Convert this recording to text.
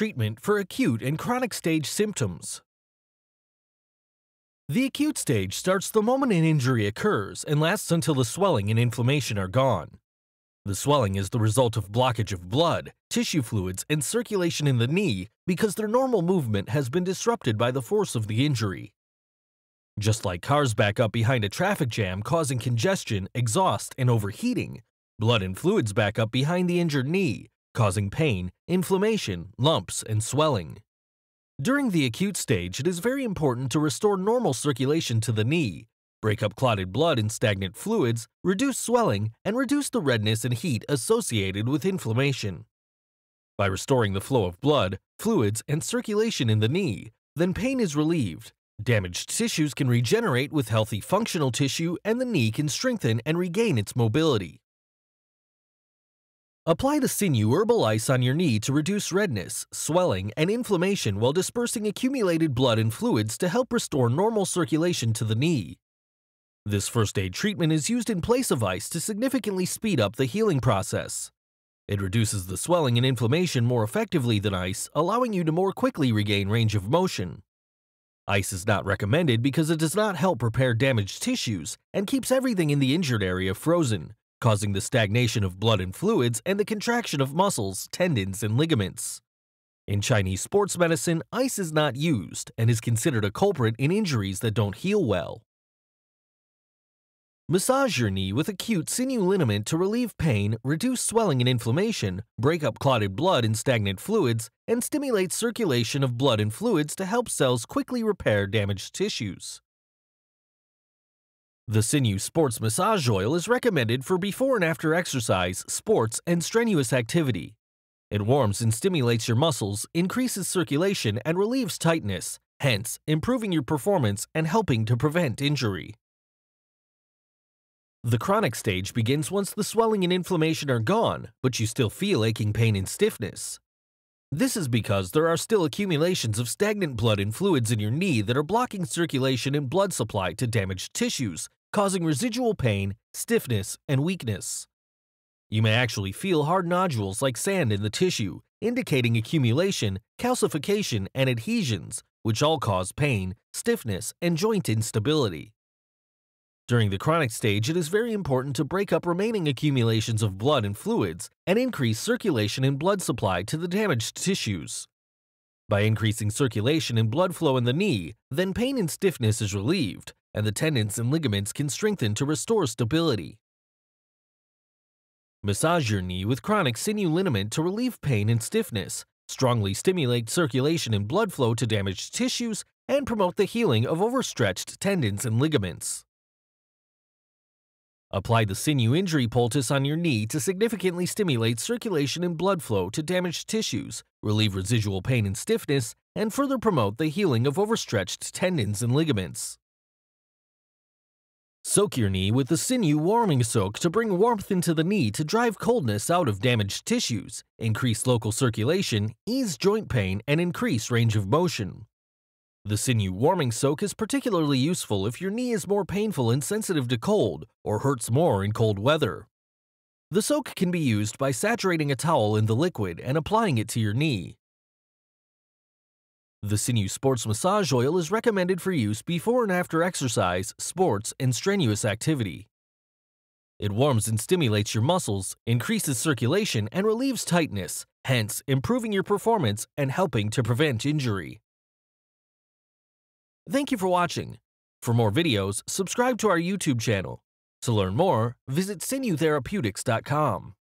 treatment for acute and chronic stage symptoms. The acute stage starts the moment an injury occurs and lasts until the swelling and inflammation are gone. The swelling is the result of blockage of blood, tissue fluids, and circulation in the knee because their normal movement has been disrupted by the force of the injury. Just like cars back up behind a traffic jam causing congestion, exhaust, and overheating, blood and fluids back up behind the injured knee, causing pain, inflammation, lumps, and swelling. During the acute stage, it is very important to restore normal circulation to the knee, break up clotted blood and stagnant fluids, reduce swelling, and reduce the redness and heat associated with inflammation. By restoring the flow of blood, fluids, and circulation in the knee, then pain is relieved, damaged tissues can regenerate with healthy functional tissue, and the knee can strengthen and regain its mobility. Apply the Sinew Herbal Ice on your knee to reduce redness, swelling, and inflammation while dispersing accumulated blood and fluids to help restore normal circulation to the knee. This first aid treatment is used in place of ice to significantly speed up the healing process. It reduces the swelling and inflammation more effectively than ice, allowing you to more quickly regain range of motion. Ice is not recommended because it does not help repair damaged tissues and keeps everything in the injured area frozen, causing the stagnation of blood and fluids and the contraction of muscles, tendons, and ligaments. In Chinese sports medicine, ice is not used and is considered a culprit in injuries that don't heal well. Massage your knee with acute sinew liniment to relieve pain, reduce swelling and inflammation, break up clotted blood and stagnant fluids, and stimulate circulation of blood and fluids to help cells quickly repair damaged tissues. The Sinew Sports Massage Oil is recommended for before and after exercise, sports, and strenuous activity. It warms and stimulates your muscles, increases circulation, and relieves tightness, hence improving your performance and helping to prevent injury. The chronic stage begins once the swelling and inflammation are gone, but you still feel aching pain and stiffness. This is because there are still accumulations of stagnant blood and fluids in your knee that are blocking circulation and blood supply to damaged tissues, causing residual pain, stiffness, and weakness. You may actually feel hard nodules like sand in the tissue, indicating accumulation, calcification, and adhesions, which all cause pain, stiffness, and joint instability. During the chronic stage, it is very important to break up remaining accumulations of blood and fluids and increase circulation and blood supply to the damaged tissues. By increasing circulation and blood flow in the knee, then pain and stiffness is relieved, and the tendons and ligaments can strengthen to restore stability. Massage your knee with chronic sinew liniment to relieve pain and stiffness, strongly stimulate circulation and blood flow to damaged tissues, and promote the healing of overstretched tendons and ligaments. Apply the sinew injury poultice on your knee to significantly stimulate circulation and blood flow to damaged tissues, relieve residual pain and stiffness, and further promote the healing of overstretched tendons and ligaments. Soak your knee with the sinew warming soak to bring warmth into the knee to drive coldness out of damaged tissues, increase local circulation, ease joint pain, and increase range of motion. The sinew warming soak is particularly useful if your knee is more painful and sensitive to cold or hurts more in cold weather. The soak can be used by saturating a towel in the liquid and applying it to your knee. The Sinew Sports Massage Oil is recommended for use before and after exercise, sports, and strenuous activity. It warms and stimulates your muscles, increases circulation, and relieves tightness, hence improving your performance and helping to prevent injury. Thank you for watching. For more videos, subscribe to our YouTube channel. To learn more, visit sinewtherapeutics.com.